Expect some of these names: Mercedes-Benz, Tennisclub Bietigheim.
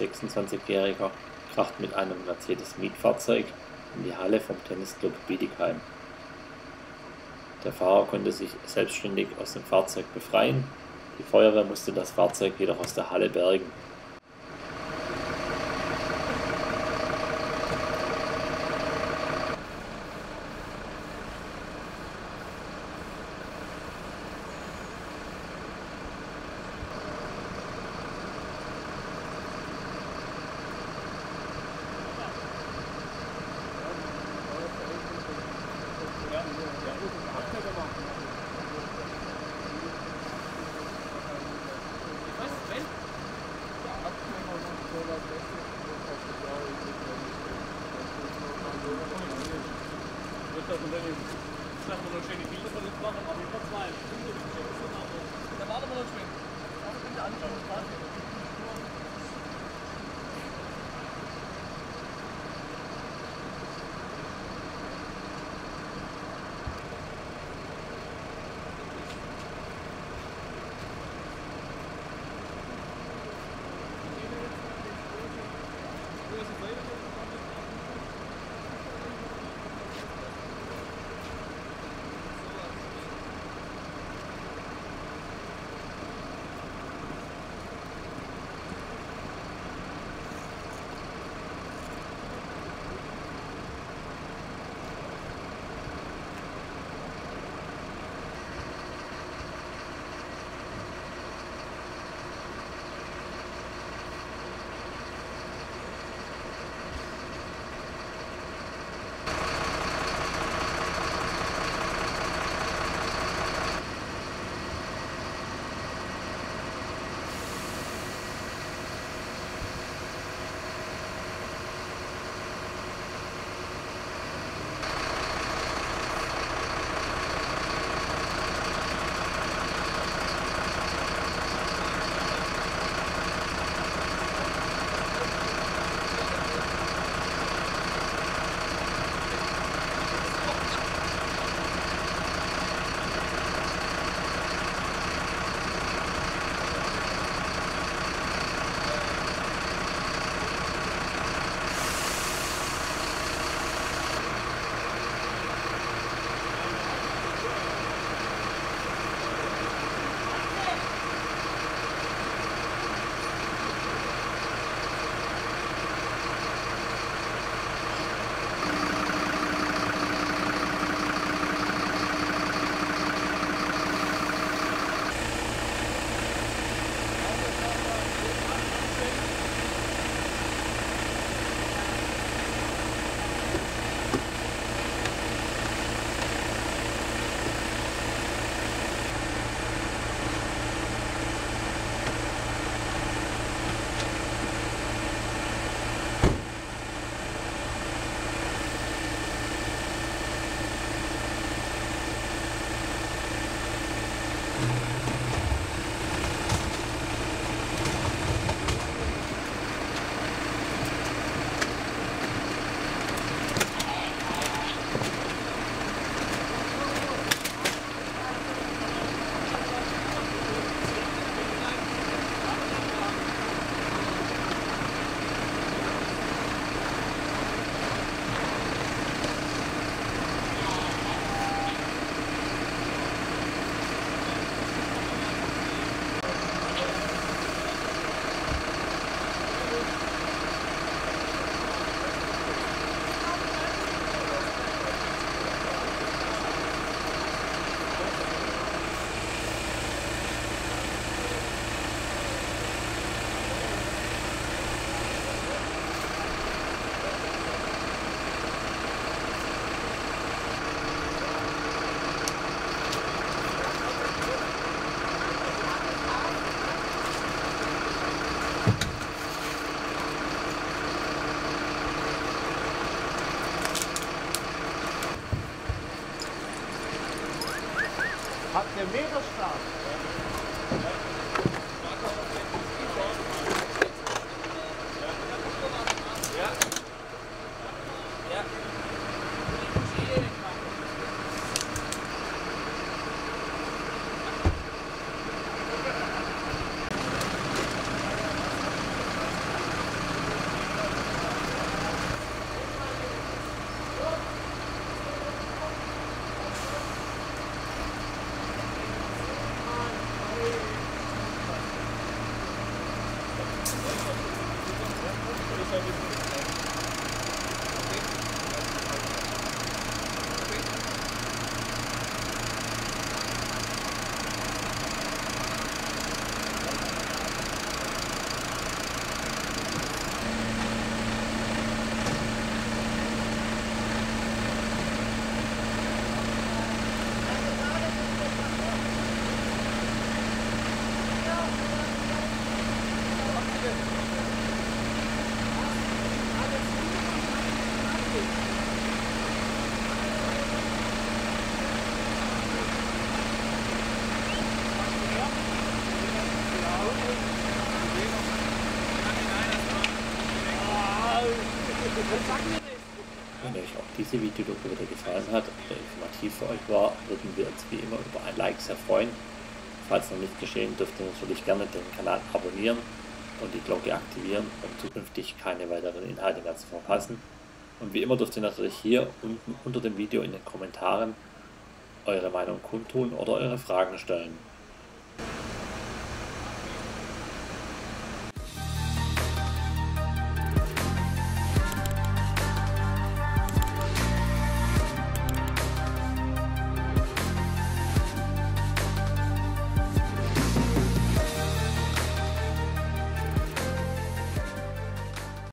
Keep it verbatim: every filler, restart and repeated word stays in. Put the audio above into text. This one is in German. sechsundzwanzigjähriger kracht mit einem Mercedes-Mietfahrzeug in die Halle vom Tennisclub Bietigheim. Der Fahrer konnte sich selbstständig aus dem Fahrzeug befreien, die Feuerwehr musste das Fahrzeug jedoch aus der Halle bergen. Ich dachte, man soll schöne Bilder von uns machen, aber ich kann zwei Stunden schön machen. Da warten wir noch schön. Aber ich bin der Anschauungspartner. Hat der Meeresstraße. diese Videodoku wieder gefallen hat oder informativ für euch war, würden wir uns wie immer über ein Like sehr freuen. Falls noch nicht geschehen, dürft ihr natürlich gerne den Kanal abonnieren und die Glocke aktivieren, um zukünftig keine weiteren Inhalte mehr zu verpassen. Und wie immer dürft ihr natürlich hier unten unter dem Video in den Kommentaren eure Meinung kundtun oder eure Fragen stellen.